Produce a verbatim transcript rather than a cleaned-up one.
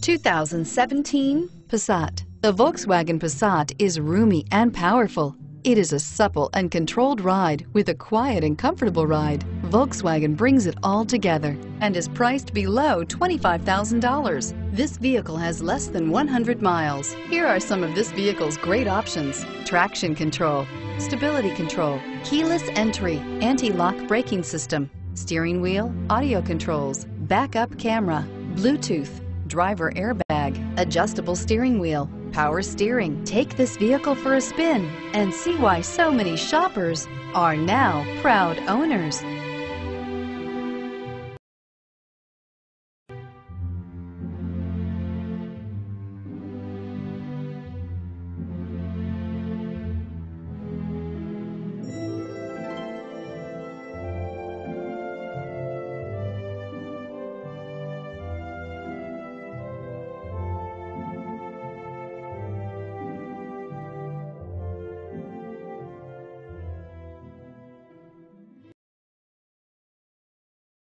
two thousand seventeen Passat. The Volkswagen Passat is roomy and powerful. It is a supple and controlled ride with a quiet and comfortable ride. Volkswagen brings it all together and is priced below twenty-five thousand dollars. This vehicle has less than one hundred miles. Here are some of this vehicle's great options: traction control, stability control, keyless entry, anti-lock braking system, steering wheel audio controls, backup camera, Bluetooth, driver airbag, adjustable steering wheel, power steering. Take this vehicle for a spin and see why so many shoppers are now proud owners.